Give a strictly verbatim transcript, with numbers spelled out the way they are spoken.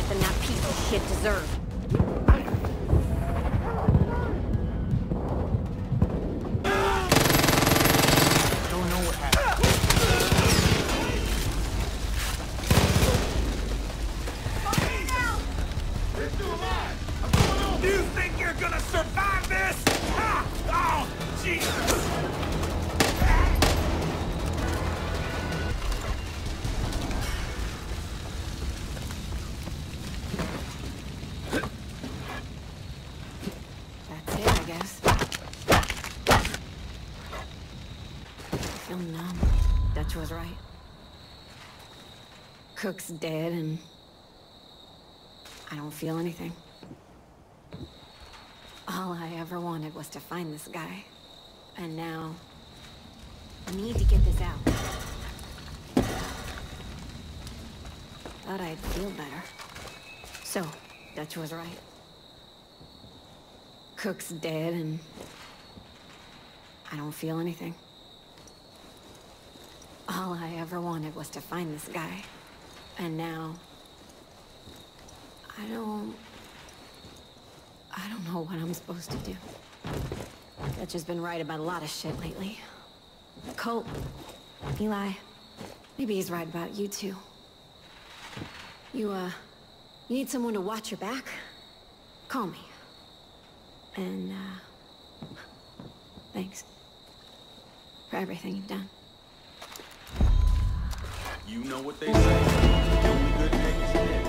death than that piece of shit deserved. Was right. Cook's dead and I don't feel anything. All I ever wanted was to find this guy. And now I need to get this out. Thought I'd feel better. So, Dutch was right. Cook's dead and I don't feel anything. All I ever wanted was to find this guy. And now... I don't... I don't know what I'm supposed to do. Dutch has been right about a lot of shit lately. Colt, Eli, maybe he's right about you too. You, uh... you need someone to watch your back? Call me. And, uh... thanks. For everything you've done. You know what they say, only good things.